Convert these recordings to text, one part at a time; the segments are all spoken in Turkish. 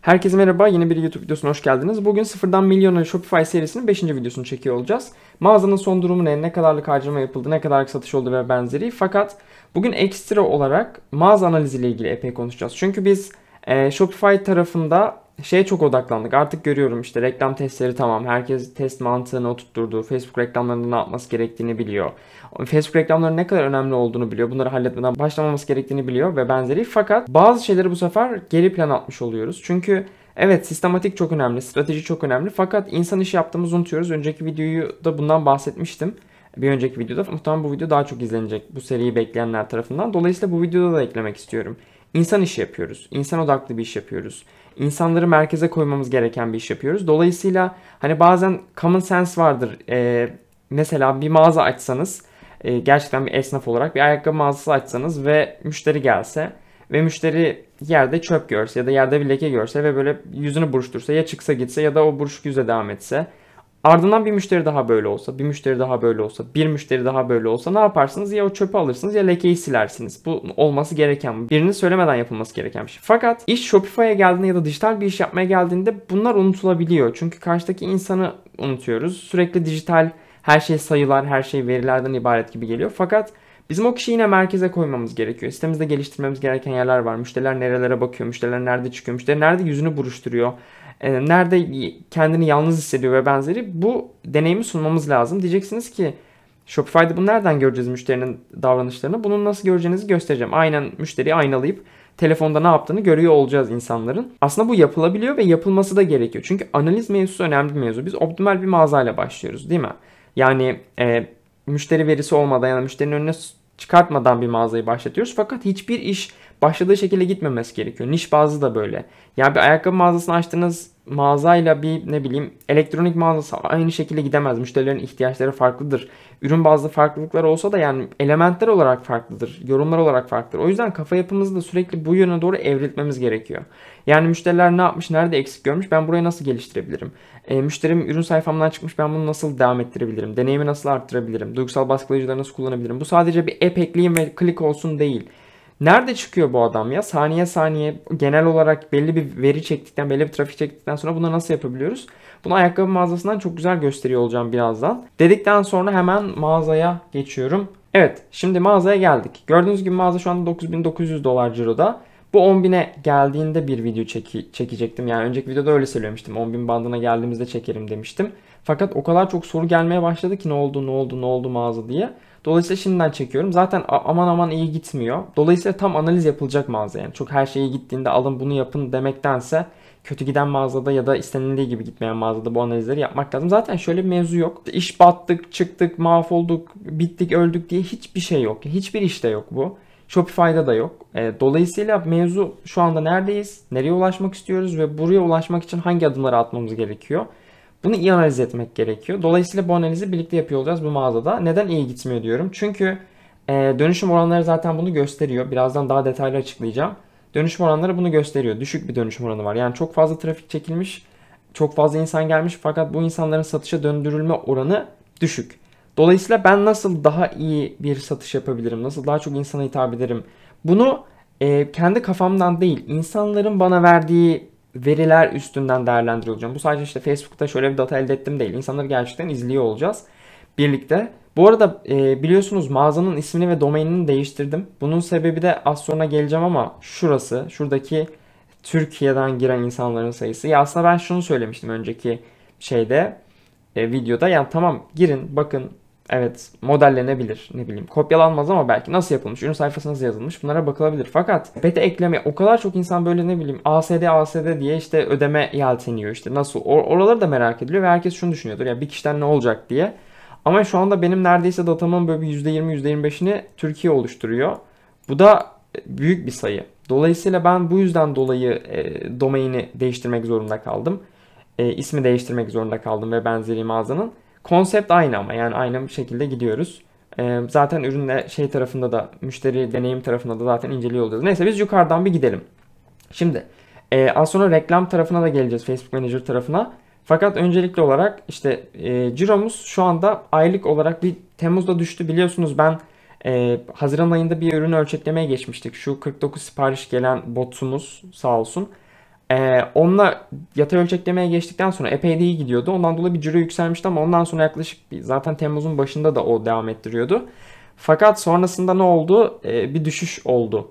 Herkese merhaba, yeni bir YouTube videosuna hoş geldiniz. Bugün sıfırdan milyona Shopify serisinin 5. videosunu çekiyor olacağız. Mağazanın son durumu ne kadarlık harcama yapıldı, ne kadarlık satış oldu ve benzeri. Fakat bugün ekstra olarak mağaza analiziyle ilgili epey konuşacağız. Çünkü biz Shopify tarafında çok odaklandık. Artık görüyorum işte reklam testleri tamam. Herkes test mantığını oturtturdu. Facebook reklamlarının ne yapması gerektiğini biliyor. Facebook reklamlarının ne kadar önemli olduğunu biliyor. Bunları halletmeden başlamaması gerektiğini biliyor ve benzeri. Fakat bazı şeyleri bu sefer geri plan atmış oluyoruz. Çünkü evet, sistematik çok önemli, strateji çok önemli. Fakat insan işi yaptığımızı unutuyoruz. Önceki videoyu da bundan bahsetmiştim. Bir önceki videoda. Muhtemelen bu video daha çok izlenecek bu seriyi bekleyenler tarafından. Dolayısıyla bu videoda da eklemek istiyorum. İnsan işi yapıyoruz. İnsan odaklı bir iş yapıyoruz. İnsanları merkeze koymamız gereken bir iş yapıyoruz. Dolayısıyla hani bazen common sense vardır. Mesela bir mağaza açsanız, gerçekten bir esnaf olarak bir ayakkabı mağazası açsanız ve müşteri gelse ve müşteri yerde çöp görse ya da yerde bir leke görse ve böyle yüzünü buruştursa, ya çıksa gitse ya da o buruşuk yüze devam etse, ardından bir müşteri daha böyle olsa, bir müşteri daha böyle olsa, bir müşteri daha böyle olsa ne yaparsınız? Ya o çöpü alırsınız ya lekeyi silersiniz. Bu olması gereken, birinin söylemeden yapılması gereken bir şey. Fakat iş Shopify'a geldiğinde ya da dijital bir iş yapmaya geldiğinde bunlar unutulabiliyor. Çünkü karşıdaki insanı unutuyoruz. Sürekli dijital, her şey sayılar, her şey verilerden ibaret gibi geliyor. Fakat bizim o kişiyi yine merkeze koymamız gerekiyor. Sitemizde geliştirmemiz gereken yerler var. Müşteriler nerelere bakıyor, müşteriler nerede çıkıyor, müşteriler nerede yüzünü buruşturuyor, nerede kendini yalnız hissediyor ve benzeri. Bu deneyimi sunmamız lazım. Diyeceksiniz ki Shopify'da bunu nereden göreceğiz, müşterinin davranışlarını? Bunu nasıl göreceğinizi göstereceğim. Aynen müşteriyi aynalayıp telefonda ne yaptığını görüyor olacağız insanların. Aslında bu yapılabiliyor ve yapılması da gerekiyor. Çünkü analiz mevzusu önemli bir mevzu. Biz optimal bir mağazayla başlıyoruz, değil mi? Yani müşteri verisi olmadan ya da müşterinin önüne çıkartmadan bir mağazayı başlatıyoruz. Fakat hiçbir iş başladığı şekilde gitmemesi gerekiyor. Niş bazı da böyle. Yani bir ayakkabı mağazasını açtığınız mağazayla bir elektronik mağazası aynı şekilde gidemez. Müşterilerin ihtiyaçları farklıdır. Ürün bazlı farklılıklar olsa da yani elementler olarak farklıdır. Yorumlar olarak farklıdır. O yüzden kafa yapımızı da sürekli bu yöne doğru evriltmemiz gerekiyor. Yani müşteriler ne yapmış, nerede eksik görmüş, ben burayı nasıl geliştirebilirim? Müşterim ürün sayfamdan çıkmış, ben bunu nasıl devam ettirebilirim? Deneyimi nasıl arttırabilirim? Duygusal baskılayıcıları nasıl kullanabilirim? Bu sadece bir app ekleyeyim ve klik olsun değil. Nerede çıkıyor bu adam ya? Saniye saniye genel olarak belli bir veri çektikten, belli bir trafik çektikten sonra bunu nasıl yapabiliyoruz? Bunu ayakkabı mağazasından çok güzel gösteriyor olacağım birazdan. Dedikten sonra hemen mağazaya geçiyorum. Evet, şimdi mağazaya geldik. Gördüğünüz gibi mağaza şu anda 9900 dolar ciroda. Bu 10.000'e geldiğinde bir video çekecektim. Yani önceki videoda öyle söylemiştim. 10.000 bandına geldiğimizde çekerim demiştim. Fakat o kadar çok soru gelmeye başladı ki ne oldu mağaza diye. Dolayısıyla şimdiden çekiyorum. Zaten aman iyi gitmiyor. Dolayısıyla tam analiz yapılacak mağaza yani. Çok her şeye gittiğinde alın bunu yapın demektense kötü giden mağazada ya da istenildiği gibi gitmeyen mağazada bu analizleri yapmak lazım. Zaten şöyle bir mevzu yok. İş battık, çıktık, mahvolduk, bittik, öldük diye hiçbir şey yok. Hiçbir işte yok bu. Shopify'da da yok. Dolayısıyla mevzu şu anda neredeyiz, nereye ulaşmak istiyoruz ve buraya ulaşmak için hangi adımları atmamız gerekiyor? Bunu iyi analiz etmek gerekiyor. Dolayısıyla bu analizi birlikte yapıyor olacağız bu mağazada. Neden iyi gitmiyor diyorum? Çünkü dönüşüm oranları zaten bunu gösteriyor. Birazdan daha detaylı açıklayacağım. Dönüşüm oranları bunu gösteriyor. Düşük bir dönüşüm oranı var. Yani çok fazla trafik çekilmiş, çok fazla insan gelmiş fakat bu insanların satışa döndürülme oranı düşük. Dolayısıyla ben nasıl daha iyi bir satış yapabilirim? Nasıl daha çok insana hitap ederim? Bunu kendi kafamdan değil, insanların bana verdiği veriler üstünden değerlendiriyor olacağım. Bu sadece işte Facebook'ta şöyle bir data elde ettim değil. İnsanları gerçekten izliyor olacağız birlikte. Bu arada biliyorsunuz mağazanın ismini ve domainini değiştirdim. Bunun sebebi de az sonra geleceğim ama şurası, şuradaki Türkiye'den giren insanların sayısı. Ya aslında ben şunu söylemiştim önceki videoda. Yani tamam, girin bakın, evet modellenebilir, kopyalanmaz ama belki nasıl yapılmış, ürün sayfası nasıl yazılmış, bunlara bakılabilir. Fakat beta ekleme, o kadar çok insan böyle ASD diye işte ödeme yelteniyor, işte nasıl oraları da merak ediliyor ve herkes şunu düşünüyordur ya bir kişiden ne olacak diye. Ama şu anda benim neredeyse datamın böyle %20-%25'ini Türkiye oluşturuyor. Bu da büyük bir sayı. Dolayısıyla ben bu yüzden dolayı domaini değiştirmek zorunda kaldım. İsmi değiştirmek zorunda kaldım ve benzeri mağazanın. Konsept aynı ama yani aynı bir şekilde gidiyoruz. Zaten ürünle tarafında da, müşteri deneyim tarafında da zaten inceliyor olacağız. Neyse biz yukarıdan bir gidelim. Şimdi az sonra reklam tarafına da geleceğiz, Facebook Manager tarafına. Fakat öncelikli olarak işte ciromuz şu anda aylık olarak bir Temmuz'da düştü. Biliyorsunuz ben Haziran ayında bir ürünü ölçeklemeye geçmiştik. Şu 49 sipariş gelen botumuz sağ olsun. Onunla yatay ölçeklemeye geçtikten sonra epey de iyi gidiyordu. Ondan dolayı bir ciro yükselmişti ama ondan sonra yaklaşık zaten Temmuz'un başında da o devam ettiriyordu. Fakat sonrasında ne oldu? Bir düşüş oldu.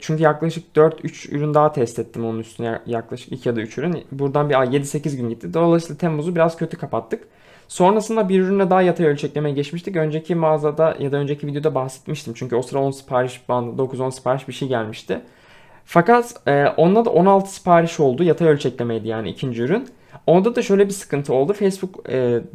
Çünkü yaklaşık 4-3 ürün daha test ettim onun üstüne, yaklaşık 2 ya da 3 ürün. Buradan bir 7-8 gün gitti. Dolayısıyla Temmuz'u biraz kötü kapattık. Sonrasında bir ürüne daha yatay ölçeklemeye geçmiştik. Önceki mağazada ya da önceki videoda bahsetmiştim. Çünkü o sıra 10 sipariş bandı, 9-10 sipariş bir şey gelmişti. Fakat onda da 16 sipariş oldu. Yatay ölçeklemeydi yani ikinci ürün. Onda da şöyle bir sıkıntı oldu. Facebook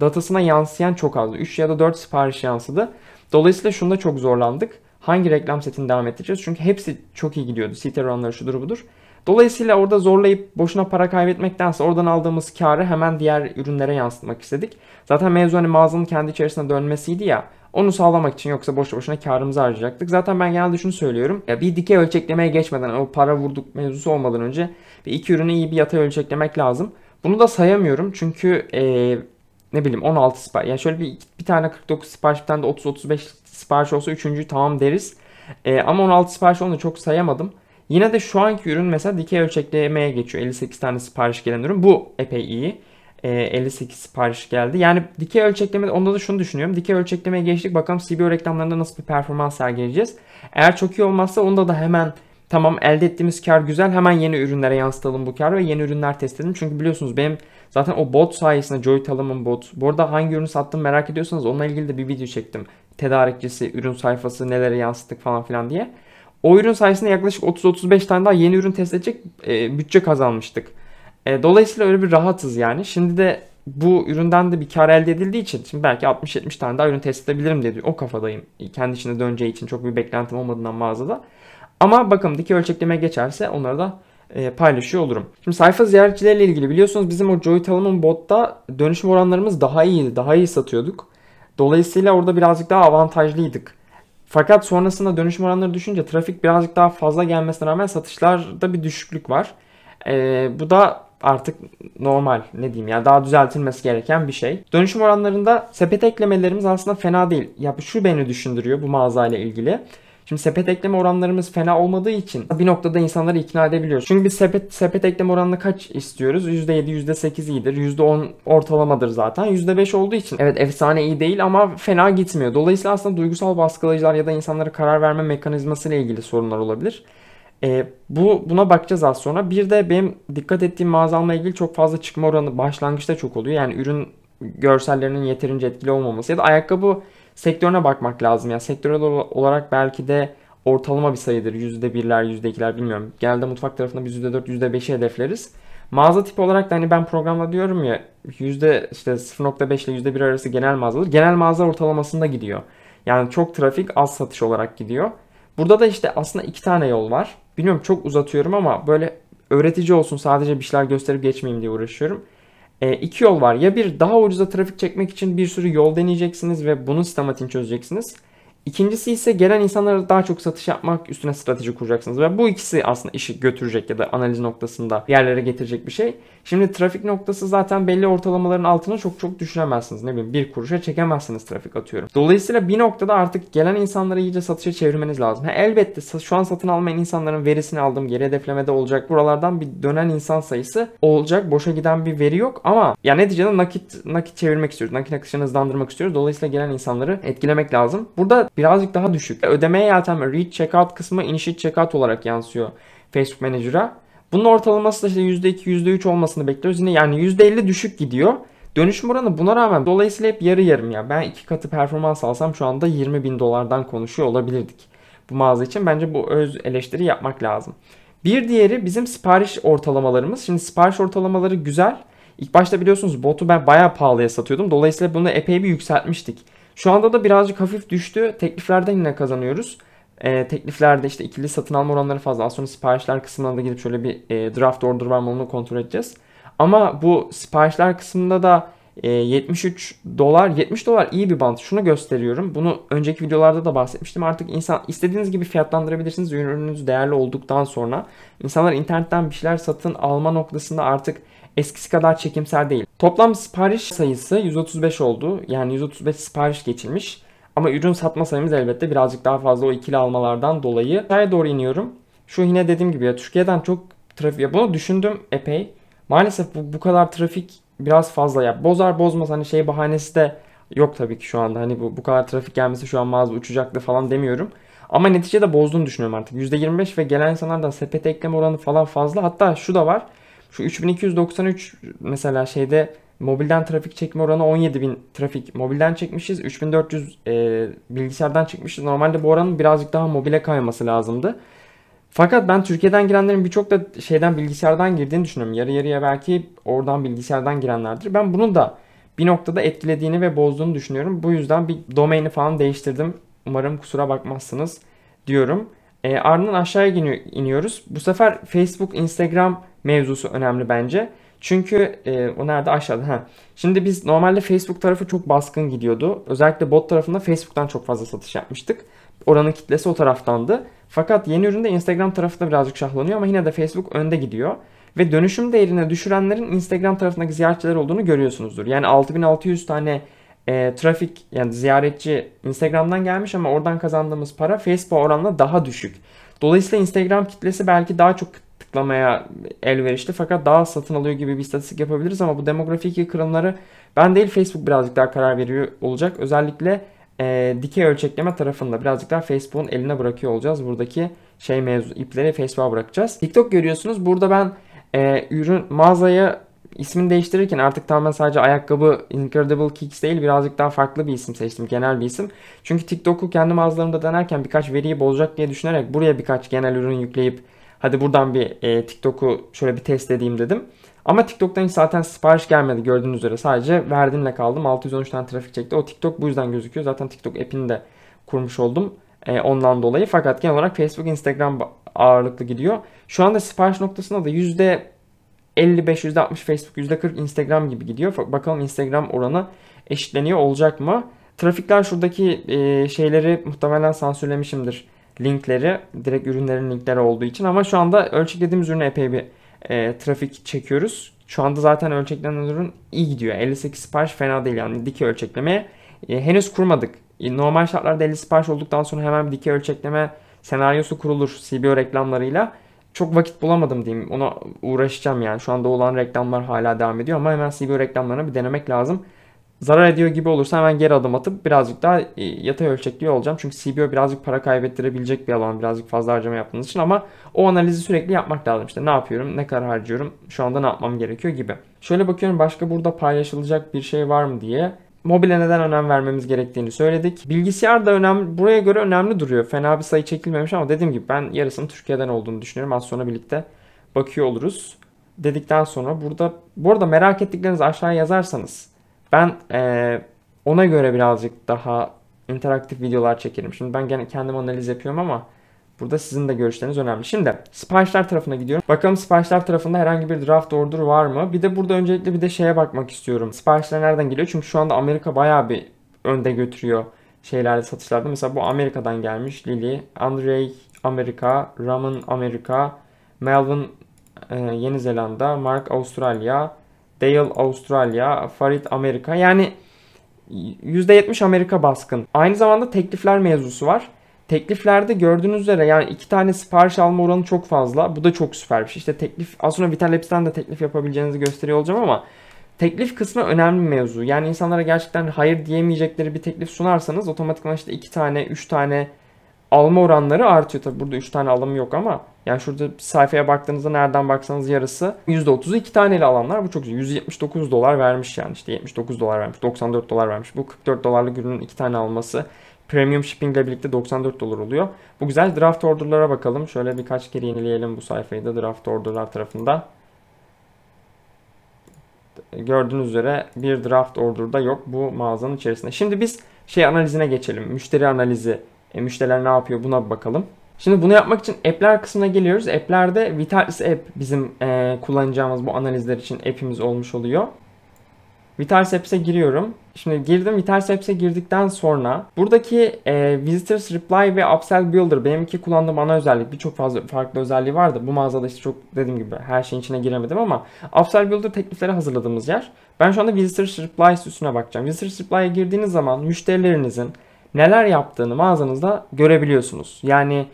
datasına yansıyan çok azdı. 3 ya da 4 sipariş yansıdı. Dolayısıyla şunda çok zorlandık. Hangi reklam setini devam ettireceğiz? Çünkü hepsi çok iyi gidiyordu. Site runları şudur budur. Dolayısıyla orada zorlayıp boşuna para kaybetmektense oradan aldığımız karı hemen diğer ürünlere yansıtmak istedik. Zaten mevzu hani mağazanın kendi içerisine dönmesiydi ya. Onu sağlamak için, yoksa boş boşuna karımızı harcayacaktık. Zaten ben genelde şunu söylüyorum. Ya bir dikey ölçeklemeye geçmeden, o para vurduk mevzusu olmadan önce bir iki ürünü iyi bir yatay ölçeklemek lazım. Bunu da sayamıyorum çünkü ne bileyim 16 sipariş. Yani şöyle bir tane 49 sipariş, bir tane de 30-35 sipariş olsa üçüncüyü tamam deriz. Ama 16 sipariş onu çok sayamadım. Yine de şu anki ürün mesela dikey ölçeklemeye geçiyor. 58 tane sipariş gelen ürün. Bu epey iyi. 58 sipariş geldi. Yani dikey ölçekleme, onda da şunu düşünüyorum. Dikey ölçeklemeye geçtik. Bakalım CBO reklamlarında nasıl bir performans sergileyeceğiz. Eğer çok iyi olmazsa onda da hemen tamam elde ettiğimiz kar güzel, hemen yeni ürünlere yansıtalım bu karı ve yeni ürünler test edelim. Çünkü biliyorsunuz benim zaten o bot sayesinde, Joy Talamon bot. Bu arada hangi ürünü sattım merak ediyorsanız onunla ilgili de bir video çektim. Tedarikçisi, ürün sayfası, nelere yansıttık falan filan diye. O ürün sayesinde yaklaşık 30-35 tane daha yeni ürün test edecek bütçe kazanmıştık. Dolayısıyla öyle bir rahatız yani. Şimdi de bu üründen de bir kar elde edildiği için şimdi belki 60-70 tane daha ürün test edebilirim diye o kafadayım. Kendi içinde döneceği için çok bir beklentim olmadığından mağazada. Ama bakın dikey ölçekleme geçerse onları da paylaşıyor olurum. Şimdi sayfa ziyaretçileriyle ilgili biliyorsunuz bizim o Joy Talamon botta dönüşüm oranlarımız daha iyiydi. Daha iyi satıyorduk. Dolayısıyla orada birazcık daha avantajlıydık. Fakat sonrasında dönüşüm oranları düşünce trafik birazcık daha fazla gelmesine rağmen satışlarda bir düşüklük var. Bu da artık normal, ne diyeyim ya, daha düzeltilmesi gereken bir şey. Dönüşüm oranlarında sepet eklemelerimiz aslında fena değil. Ya şu beni düşündürüyor bu mağazayla ilgili. Şimdi sepet ekleme oranlarımız fena olmadığı için bir noktada insanları ikna edebiliyoruz. Çünkü biz sepet ekleme oranını kaç istiyoruz? %7, %8 iyidir. %10 ortalamadır zaten. %5 olduğu için evet efsane iyi değil ama fena gitmiyor. Dolayısıyla aslında duygusal baskılayıcılar ya da insanlara karar verme mekanizması ile ilgili sorunlar olabilir. Buna bakacağız az sonra. Bir de benim dikkat ettiğim mağazamla ilgili çok fazla çıkma oranı başlangıçta çok oluyor. Yani ürün görsellerinin yeterince etkili olmaması ya da ayakkabı sektörüne bakmak lazım. Yani sektörel olarak belki de ortalama bir sayıdır. %1'ler, %2'ler bilmiyorum. Genelde mutfak tarafında biz %4, %5'i hedefleriz. Mağaza tipi olarak da hani ben programda diyorum ya %0.5 ile %1 arası genel mağazadır. Genel mağaza ortalamasında gidiyor. Yani çok trafik, az satış olarak gidiyor. Burada da işte aslında iki tane yol var. Bilmiyorum çok uzatıyorum ama böyle öğretici olsun, sadece bir şeyler gösterip geçmeyeyim diye uğraşıyorum. İki yol var. Ya bir, daha ucuza trafik çekmek için bir sürü yol deneyeceksiniz ve bunun sistematiğini çözeceksiniz. İkincisi ise gelen insanlara daha çok satış yapmak üstüne strateji kuracaksınız. Ve bu ikisi aslında işi götürecek ya da analiz noktasında yerlere getirecek bir şey. Şimdi trafik noktası zaten belli ortalamaların altına çok düşüremezsiniz. Ne bileyim 1 kuruşa çekemezsiniz trafik, atıyorum. Dolayısıyla bir noktada artık gelen insanları iyice satışa çevirmeniz lazım. Elbette şu an satın almayan insanların verisini aldım. Geri hedeflemede olacak. Buralardan bir dönen insan sayısı olacak. Boşa giden bir veri yok ama ya neticede nakit çevirmek istiyoruz. Nakit akışını hızlandırmak istiyoruz. Dolayısıyla gelen insanları etkilemek lazım. Burada birazcık daha düşük. Ödemeye yeltenme, reach checkout kısmı initiate checkout olarak yansıyor Facebook Manager'a. Bunun ortalaması da işte %2, %3 olmasını bekliyoruz. Yine yani %50 düşük gidiyor. Dönüşüm oranı buna rağmen dolayısıyla hep yarı yarım ya. Ben 2 katı performans alsam şu anda $20.000'dan konuşuyor olabilirdik bu mağaza için. Bence bu öz eleştiri yapmak lazım. Bir diğeri bizim sipariş ortalamalarımız. Şimdi sipariş ortalamaları güzel. İlk başta biliyorsunuz botu ben bayağı pahalıya satıyordum. Dolayısıyla bunu epey bir yükseltmiştik. Şu anda da birazcık hafif düştü. Tekliflerden yine kazanıyoruz. Tekliflerde işte ikili satın alma oranları fazla. Az sonra siparişler kısmına da gidip şöyle bir draft order var mı onu kontrol edeceğiz. Ama bu siparişler kısmında da $70 iyi bir bant. Şunu gösteriyorum. Bunu önceki videolarda da bahsetmiştim. Artık insan istediğiniz gibi fiyatlandırabilirsiniz. Ürününüz değerli olduktan sonra insanlar internetten bir şeyler satın alma noktasında artık eskisi kadar çekimsel değil. Toplam sipariş sayısı 135 oldu. Yani 135 sipariş geçilmiş. Ama ürün satma sayımız elbette birazcık daha fazla o ikili almalardan dolayı. Aşağıya doğru iniyorum. Şu yine dediğim gibi ya, Türkiye'den çok ya bunu düşündüm epey. Maalesef bu kadar trafik biraz fazla ya. Bozar bozmaz, hani şey bahanesi de yok tabii ki şu anda. Hani bu kadar trafik gelmesi şu an mağaza uçacaktı falan demiyorum. Ama neticede bozduğunu düşünüyorum artık. %25 ve gelen insanlardan sepete ekleme oranı falan fazla. Hatta şu da var. Şu 3293 mesela şeyde mobilden trafik çekme oranı 17.000 trafik mobilden çekmişiz. 3400 bilgisayardan çekmişiz. Normalde bu oranın birazcık daha mobile kayması lazımdı. Fakat ben Türkiye'den girenlerin birçok da şeyden, bilgisayardan girdiğini düşünüyorum. Yarı yarıya belki oradan bilgisayardan girenlerdir. Ben bunun da bir noktada etkilediğini ve bozduğunu düşünüyorum. Bu yüzden bir domaini falan değiştirdim. Umarım kusura bakmazsınız diyorum. Ardından aşağıya iniyoruz. Bu sefer Facebook, Instagram mevzusu önemli bence. Çünkü o nerede? Aşağıda. Şimdi biz normalde Facebook tarafı çok baskın gidiyordu. Özellikle bot tarafında Facebook'tan çok fazla satış yapmıştık. Oranın kitlesi o taraftandı. Fakat yeni üründe Instagram tarafı da birazcık şahlanıyor ama yine de Facebook önde gidiyor. Ve dönüşüm değerine düşürenlerin Instagram tarafındaki ziyaretçiler olduğunu görüyorsunuzdur. Yani 6600 tane trafik, yani ziyaretçi Instagram'dan gelmiş ama oradan kazandığımız para Facebook oranla daha düşük. Dolayısıyla Instagram kitlesi belki daha çok tıklamaya elverişli fakat daha satın alıyor gibi bir istatistik yapabiliriz ama bu demografik kırılımları ben değil Facebook birazcık daha karar veriyor olacak. Özellikle dikey ölçekleme tarafında birazcık daha Facebook'un eline bırakıyor olacağız. Buradaki şey mevzu, ipleri Facebook'a bırakacağız. TikTok görüyorsunuz. Burada ben ürün mağazaya ismini değiştirirken artık tamamen sadece ayakkabı Incredible Kicks değil, birazcık daha farklı bir isim seçtim. Genel bir isim. Çünkü TikTok'u kendi mağazalarımda denerken birkaç veriyi bozacak diye düşünerek buraya birkaç genel ürün yükleyip hadi buradan bir TikTok'u şöyle bir test edeyim dedim. Ama TikTok'tan hiç zaten sipariş gelmedi gördüğünüz üzere. Sadece verdiğimle kaldım. 613 tane trafik çekti. O TikTok bu yüzden gözüküyor. Zaten TikTok app'ini de kurmuş oldum ondan dolayı. Fakat genel olarak Facebook, Instagram ağırlıklı gidiyor. Şu anda sipariş noktasında da %55, %60 Facebook, %40 Instagram gibi gidiyor. Bakalım Instagram oranı eşitleniyor olacak mı? Trafikler şuradaki şeyleri muhtemelen sansürlemişimdir. Linkleri, direkt ürünlerin linkleri olduğu için ama şu anda ölçeklediğimiz ürüne epey bir trafik çekiyoruz. Şu anda zaten ölçeklenen ürün iyi gidiyor. 58 sipariş fena değil, yani dikey ölçeklemeye henüz kurmadık. Normal şartlarda 50 sipariş olduktan sonra hemen bir dikey ölçekleme senaryosu kurulur CBO reklamlarıyla. Çok vakit bulamadım diyeyim, ona uğraşacağım yani. Şu anda olan reklamlar hala devam ediyor ama hemen CBO reklamlarına bir denemek lazım. Zarar ediyor gibi olursa hemen geri adım atıp birazcık daha yatay ölçekliyor olacağım. Çünkü CBO birazcık para kaybettirebilecek bir alan, birazcık fazla harcama yaptığınız için ama o analizi sürekli yapmak lazım. İşte ne yapıyorum, ne kadar harcıyorum, şu anda ne yapmam gerekiyor gibi. Şöyle bakıyorum başka burada paylaşılacak bir şey var mı diye. Mobile neden önem vermemiz gerektiğini söyledik. Bilgisayar da önemli, buraya göre önemli duruyor. Fena bir sayı çekilmemiş ama dediğim gibi ben yarısının Türkiye'den olduğunu düşünüyorum. Az sonra birlikte bakıyor oluruz. Dedikten sonra burada, bu arada merak ettiklerinizi aşağıya yazarsanız ben ona göre birazcık daha interaktif videolar çekerim. Şimdi ben gene kendim analiz yapıyorum ama burada sizin de görüşleriniz önemli. Şimdi siparişler tarafına gidiyorum. Bakalım siparişler tarafında herhangi bir draft order var mı? Bir de burada öncelikle bir de şeye bakmak istiyorum. Siparişler nereden geliyor? Çünkü şu anda Amerika bayağı bir önde götürüyor şeylerde, satışlarda. Mesela bu Amerika'dan gelmiş. Lily, Andrei Amerika, Raman Amerika, Melvin Yeni Zelanda, Mark Avustralya, Dale Avustralya, Farid Amerika. Yani %70 Amerika baskın. Aynı zamanda teklifler mevzusu var. Tekliflerde gördüğünüz üzere yani 2 tane sipariş alma oranı çok fazla. Bu da çok süper bir şey. İşte teklif, az sonra Vitalips'ten de teklif yapabileceğinizi gösteriyor olacağım ama teklif kısmı önemli bir mevzu. Yani insanlara gerçekten hayır diyemeyecekleri bir teklif sunarsanız otomatikman işte 2 tane, 3 tane alma oranları artıyor. Tabi burada 3 tane alım yok ama yani şurada sayfaya baktığınızda nereden baksanız yarısı %30'u 2 taneli alanlar. Bu çok güzel. 179 dolar vermiş yani, işte 79 dolar vermiş, 94 dolar vermiş. Bu 44 dolarlık ürünün 2 tane alması premium shipping ile birlikte 94 dolar oluyor. Bu güzel. Draft order'lara bakalım. Şöyle birkaç kere yenileyelim bu sayfayı da draft order'lar tarafında. Gördüğünüz üzere bir draft order'da yok bu mağazanın içerisinde. Şimdi biz şey analizine geçelim. Müşteri analizi. Müşteriler ne yapıyor, buna bakalım. Şimdi bunu yapmak için app'ler kısmına geliyoruz. App'lerde Vitalis app bizim kullanacağımız bu analizler için app'imiz olmuş oluyor. Vitalis app'e giriyorum. Şimdi girdim. Vitalis app'e girdikten sonra buradaki Visitors Reply ve Upsell Builder benimki kullandığım ana özellik. Birçok fazla farklı özelliği vardı. Bu mağazada işte çok dediğim gibi her şeyin içine giremedim ama Upsell Builder teklifleri hazırladığımız yer. Ben şu anda Visitors Reply üstüne bakacağım. Visitors Reply'e girdiğiniz zaman müşterilerinizin neler yaptığını mağazanızda görebiliyorsunuz. Yani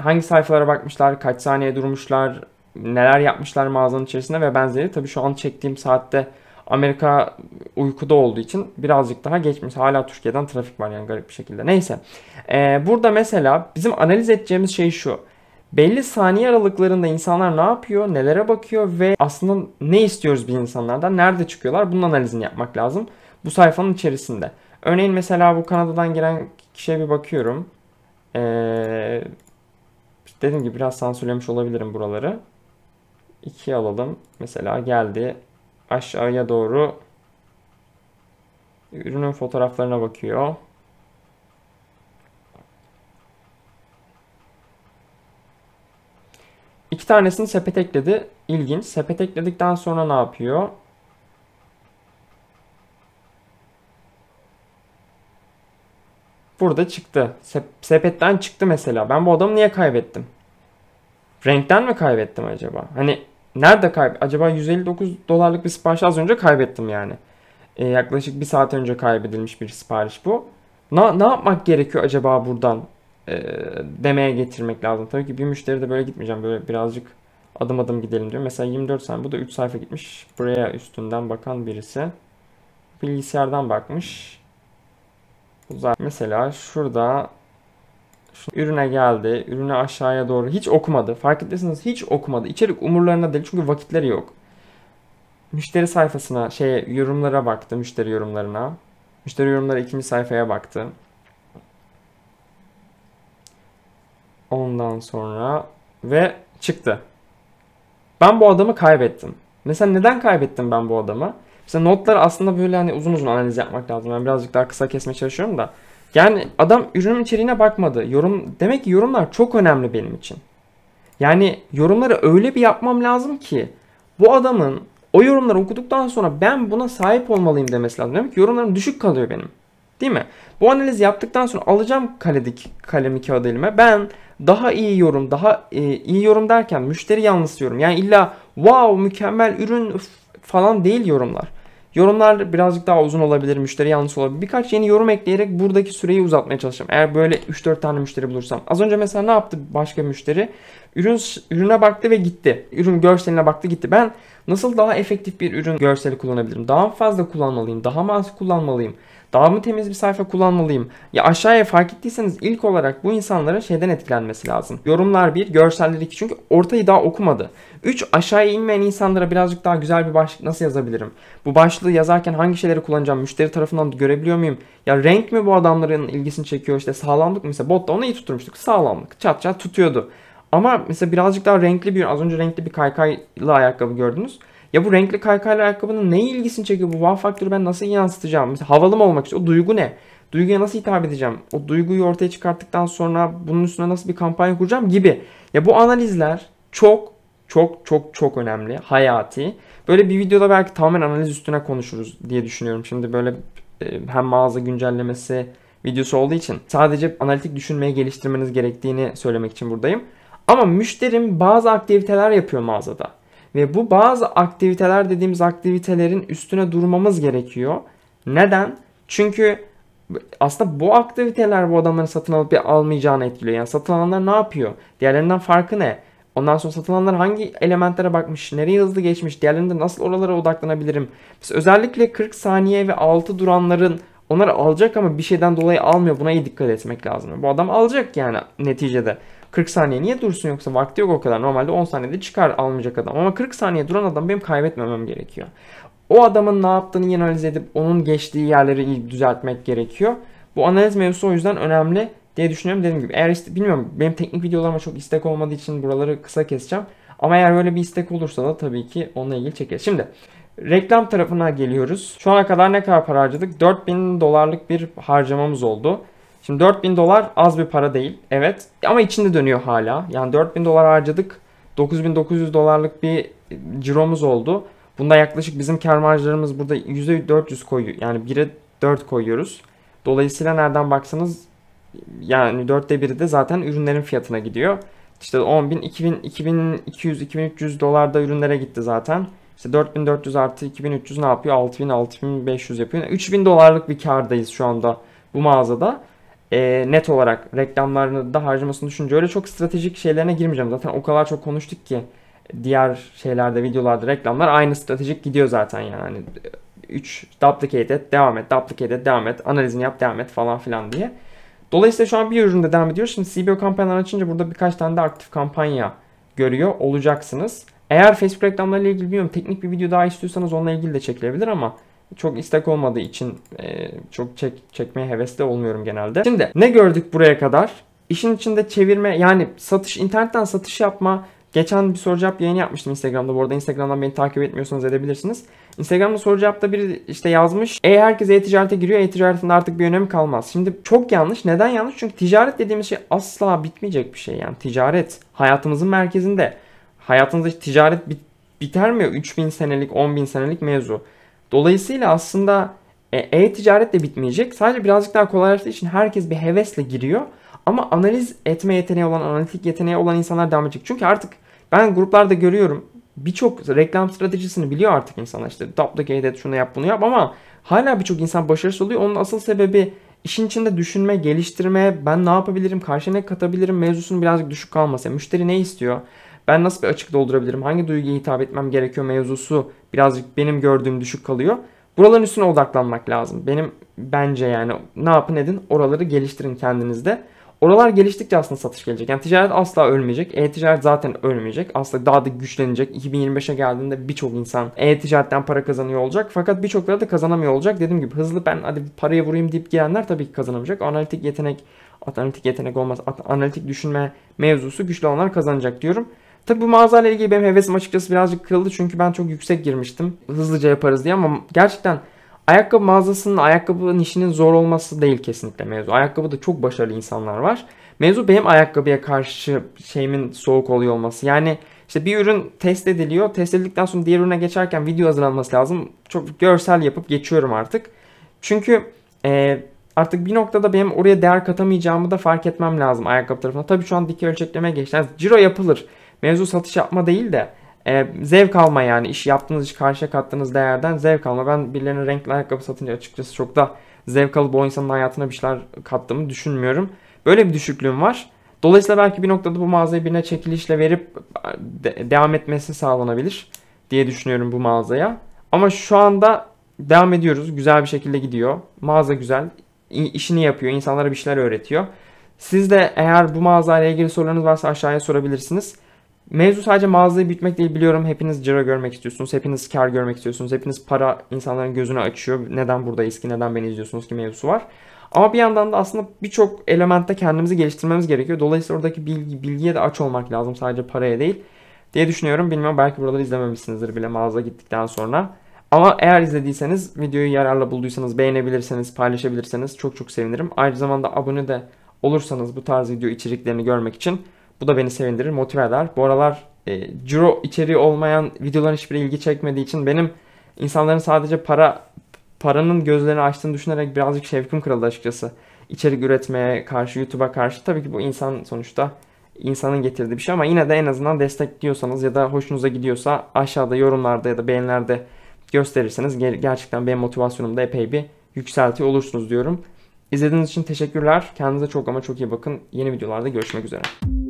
hangi sayfalara bakmışlar, kaç saniye durmuşlar, neler yapmışlar mağazanın içerisinde ve benzeri. Tabii şu an çektiğim saatte Amerika uykuda olduğu için birazcık daha geçmiş. Hala Türkiye'den trafik var yani, garip bir şekilde. Neyse. Burada mesela bizim analiz edeceğimiz şey şu. Belli saniye aralıklarında insanlar ne yapıyor, nelere bakıyor ve aslında ne istiyoruz bir insanlardan, nerede çıkıyorlar, bunun analizini yapmak lazım bu sayfanın içerisinde. Örneğin mesela bu Kanada'dan giren kişiye bir bakıyorum. Dediğim gibi biraz sansürlemiş olabilirim buraları. 2 alalım. Mesela geldi. Aşağıya doğru ürünün fotoğraflarına bakıyor. İki tanesini sepet ekledi. İlginç. Sepet ekledikten sonra ne yapıyor? Burada çıktı. Sepetten çıktı mesela. Ben bu adamı niye kaybettim? Renkten mi kaybettim acaba? Hani nerede kaybettim? Acaba 159 dolarlık bir siparişi az önce kaybettim yani. Yaklaşık bir saat önce kaybedilmiş bir sipariş bu. Ne yapmak gerekiyor acaba buradan? Demeye getirmek lazım. Tabii ki bir müşteri de böyle gitmeyeceğim. Böyle birazcık adım adım gidelim diyor. Mesela 24 saniye. Bu da 3 sayfa gitmiş. Buraya üstünden bakan birisi. Bilgisayardan bakmış. Mesela şurada ürüne geldi. Ürünü aşağıya doğru. Hiç okumadı. Fark ettiyseniz hiç okumadı. İçerik umurlarına değil. Çünkü vakitleri yok. Müşteri sayfasına, yorumlara baktı. Müşteri yorumlarına. Müşteri yorumları ikinci sayfaya baktı. Ondan sonra ve çıktı. Ben bu adamı kaybettim. Mesela neden kaybettim ben bu adamı? Mesela notları aslında böyle hani uzun uzun analiz yapmak lazım. Ben birazcık daha kısa kesmeye çalışıyorum da. Yani adam ürünün içeriğine bakmadı. Demek ki yorumlar çok önemli benim için. Yani yorumları öyle bir yapmam lazım ki bu adamın o yorumları okuduktan sonra ben buna sahip olmalıyım demesi lazım. Demek ki yorumlarım düşük kalıyor benim. Değil mi? Bu analizi yaptıktan sonra alacağım kalemi kağıdı elime. Ben daha iyi yorum, daha iyi yorum derken müşteri yanlısı yorum. Yani illa wow mükemmel ürün falan değil yorumlar. Yorumlar birazcık daha uzun olabilir, müşteri yanlısı olabilir. Birkaç yeni yorum ekleyerek buradaki süreyi uzatmaya çalışacağım. Eğer böyle 3-4 tane müşteri bulursam. Az önce mesela ne yaptı başka müşteri? Ürüne baktı ve gitti. Ürün görseline baktı gitti. Ben nasıl daha efektif bir ürün görseli kullanabilirim? Daha fazla kullanmalıyım? Daha mı az kullanmalıyım? Daha mı temiz bir sayfa kullanmalıyım? Ya aşağıya fark ettiyseniz ilk olarak bu insanların şeyden etkilenmesi lazım. Yorumlar 1, görseller 2 çünkü ortayı daha okumadı. 3, aşağıya inmeyen insanlara birazcık daha güzel bir başlık nasıl yazabilirim? Bu başlığı yazarken hangi şeyleri kullanacağım? Müşteri tarafından görebiliyor muyum? Ya renk mi bu adamların ilgisini çekiyor? İşte sağlamlık mı? Mesela botta onu iyi tutturmuştuk. Sağlamlık. Çat çat tutuyordu. Ama mesela birazcık daha renkli az önce renkli bir kaykaylı ayakkabı gördünüz. Ya bu renkli kaykaylı ayakkabının neye ilgisini çekiyor? Bu wow faktörü ben nasıl yansıtacağım? Mesela havalı mı olmak istiyor? O duygu ne? Duyguya nasıl hitap edeceğim? O duyguyu ortaya çıkarttıktan sonra bunun üstüne nasıl bir kampanya kuracağım gibi. Ya bu analizler çok önemli. Hayati. Böyle bir videoda belki tamamen analiz üstüne konuşuruz diye düşünüyorum. Şimdi böyle hem mağaza güncellemesi videosu olduğu için sadece analitik düşünmeyi geliştirmeniz gerektiğini söylemek için buradayım. Ama müşterim bazı aktiviteler yapıyor mağazada. Ve bu bazı aktiviteler dediğimiz aktivitelerin üstüne durmamız gerekiyor. Neden? Çünkü aslında bu aktiviteler bu adamların satın alıp almayacağını etkiliyor. Yani satın alanlar ne yapıyor? Diğerlerinden farkı ne? Ondan sonra satın alanlar hangi elementlere bakmış? Nereye hızlı geçmiş? Diğerlerinde nasıl oralara odaklanabilirim? Biz özellikle 40 saniye ve altı duranların onları alacak ama bir şeyden dolayı almıyor. Buna iyi dikkat etmek lazım. Bu adam alacak yani neticede. 40 saniye niye dursun yoksa vakti yok o kadar. Normalde 10 saniyede çıkar almayacak adam. Ama 40 saniye duran adam benim kaybetmemem gerekiyor. O adamın ne yaptığını analiz edip onun geçtiği yerleri iyi düzeltmek gerekiyor. Bu analiz mevzusu o yüzden önemli diye düşünüyorum. Dediğim gibi eğer bilmiyorum benim teknik videolarıma çok istek olmadığı için buraları kısa keseceğim. Ama eğer böyle bir istek olursa da tabii ki onunla ilgili çekeriz. Şimdi reklam tarafına geliyoruz. Şu ana kadar ne kadar para harcadık? 4000 dolarlık bir harcamamız oldu. Şimdi 4000 dolar az bir para değil. Evet. Ama içinde dönüyor hala. Yani 4000 dolar harcadık. 9900 dolarlık bir ciromuz oldu. Bunda yaklaşık bizim kar marjlarımız burada %400 koyuyor. Yani 1'e 4 koyuyoruz. Dolayısıyla nereden baksanız yani 4'te 1'i de zaten ürünlerin fiyatına gidiyor. İşte 10.000, 2000, 2200, 2300 dolar da ürünlere gitti zaten. İşte 4400 artı 2300 ne yapıyor? 6000, 6500 yapıyor. 3000 dolarlık bir kardayız şu anda bu mağazada. Net olarak reklamlarını da harcamasını düşünce öyle çok stratejik şeylerine girmeyeceğim. Zaten o kadar çok konuştuk ki diğer şeylerde, videolarda, reklamlar aynı stratejik gidiyor zaten yani. 3 duplicate et, devam et, duplicate et, devam et, analizini yap, devam et falan filan diye. Dolayısıyla şu an bir üründe devam ediyor. Şimdi CBO kampanyalar açınca burada birkaç tane de aktif kampanya görüyor olacaksınız. Eğer Facebook reklamlarıyla ilgili bilmiyorum teknik bir video daha istiyorsanız onunla ilgili de çekilebilir ama çok istek olmadığı için çok çekmeye hevesli olmuyorum genelde. Şimdi ne gördük buraya kadar? İşin içinde çevirme, yani satış, internetten satış yapma. Geçen bir soru cevap yayını yapmıştım Instagram'da. Bu arada Instagram'dan beni takip etmiyorsanız edebilirsiniz. Instagram'da soru cevapta biri işte yazmış. Herkes e-ticarete giriyor. E-ticaretin artık bir önemi kalmaz. Şimdi çok yanlış. Neden yanlış? Çünkü ticaret dediğimiz şey asla bitmeyecek bir şey. Yani ticaret hayatımızın merkezinde. Hayatınızda ticaret biter mi? 3000 senelik, 10.000 senelik mevzu. Dolayısıyla aslında e-ticaret de bitmeyecek. Sadece birazcık daha kolaylaştığı için herkes bir hevesle giriyor. Ama analiz etme yeteneği olan, analitik yeteneği olan insanlar devam edecek. Çünkü artık ben gruplarda görüyorum, birçok reklam stratejisini biliyor artık insanlar. İşte duplicate et, şunu yap, bunu yap, ama hala birçok insan başarısız oluyor. Onun asıl sebebi işin içinde düşünme, geliştirme, ben ne yapabilirim, karşıya ne katabilirim mevzusunun birazcık düşük kalması. Yani müşteri ne istiyor, ben nasıl bir açık doldurabilirim, hangi duyguya hitap etmem gerekiyor mevzusu birazcık benim gördüğüm düşük kalıyor. Buraların üstüne odaklanmak lazım. Bence yani ne yapın edin, oraları geliştirin kendinizde. Oralar geliştikçe aslında satış gelecek. Yani ticaret asla ölmeyecek. E-ticaret zaten ölmeyecek. Aslında daha da güçlenecek. 2025'e geldiğinde birçok insan e-ticaretten para kazanıyor olacak. Fakat birçokları da kazanamıyor olacak. Dediğim gibi hızlı ben hadi paraya vurayım deyip girenler tabii ki kazanamayacak. Analitik yetenek olmaz. Analitik düşünme mevzusu güçlü olanlar kazanacak diyorum. Tabii bu mağazayla ilgili benim hevesim açıkçası birazcık kırıldı. Çünkü ben çok yüksek girmiştim. Hızlıca yaparız diye, ama gerçekten... Ayakkabı mağazasının, ayakkabının işinin zor olması değil kesinlikle mevzu. Ayakkabıda çok başarılı insanlar var. Mevzu benim ayakkabıya karşı şeyimin soğuk oluyor olması. Yani işte bir ürün test ediliyor. Test edildikten sonra diğer ürüne geçerken video hazırlanması lazım. Çok görsel yapıp geçiyorum artık. Çünkü artık bir noktada benim oraya değer katamayacağımı da fark etmem lazım ayakkabı tarafına. Tabii şu an dikey ölçeklemeye geçti. Yani ciro yapılır. Mevzu satış yapma değil de. Zevk alma, yani iş yaptığınız iş, karşıya kattığınız değerden zevk alma. Ben birilerine renkli ayakkabı satınca açıkçası çok da zevk alıp o insanın hayatına bir şeyler kattığımı düşünmüyorum. Böyle bir düşüklüğüm var. Dolayısıyla belki bir noktada bu mağazayı birine çekilişle verip devam etmesi sağlanabilir diye düşünüyorum bu mağazaya. Ama şu anda devam ediyoruz. Güzel bir şekilde gidiyor. Mağaza güzel. İşini yapıyor. İnsanlara bir şeyler öğretiyor. Siz de eğer bu mağazayla ilgili sorularınız varsa aşağıya sorabilirsiniz. Mevzu sadece mağazayı büyütmek değil, biliyorum. Hepiniz ciro görmek istiyorsunuz, hepiniz kar görmek istiyorsunuz, hepiniz para insanların gözünü açıyor. Neden buradayız ki, neden beni izliyorsunuz ki mevzusu var. Ama bir yandan da aslında birçok elementte kendimizi geliştirmemiz gerekiyor. Dolayısıyla oradaki bilgiye de aç olmak lazım, sadece paraya değil diye düşünüyorum. Bilmiyorum, belki buraları izlememişsinizdir bile mağaza gittikten sonra. Ama eğer izlediyseniz, videoyu yararlı bulduysanız, beğenebilirseniz, paylaşabilirseniz çok sevinirim. Aynı zamanda abone de olursanız bu tarz video içeriklerini görmek için. Bu da beni sevindirir, motive eder. Bu aralar ciro içeriği olmayan videoların hiçbir ilgi çekmediği için benim insanların sadece paranın gözlerini açtığını düşünerek birazcık şevkim kırıldı açıkçası. İçerik üretmeye karşı, YouTube'a karşı. Tabii ki bu insan, sonuçta insanın getirdiği bir şey, ama yine de en azından destekliyorsanız ya da hoşunuza gidiyorsa aşağıda yorumlarda ya da beğenilerde gösterirseniz gerçekten benim motivasyonumu da epey bir yükseltiyor olursunuz diyorum. İzlediğiniz için teşekkürler. Kendinize çok ama çok iyi bakın. Yeni videolarda görüşmek üzere.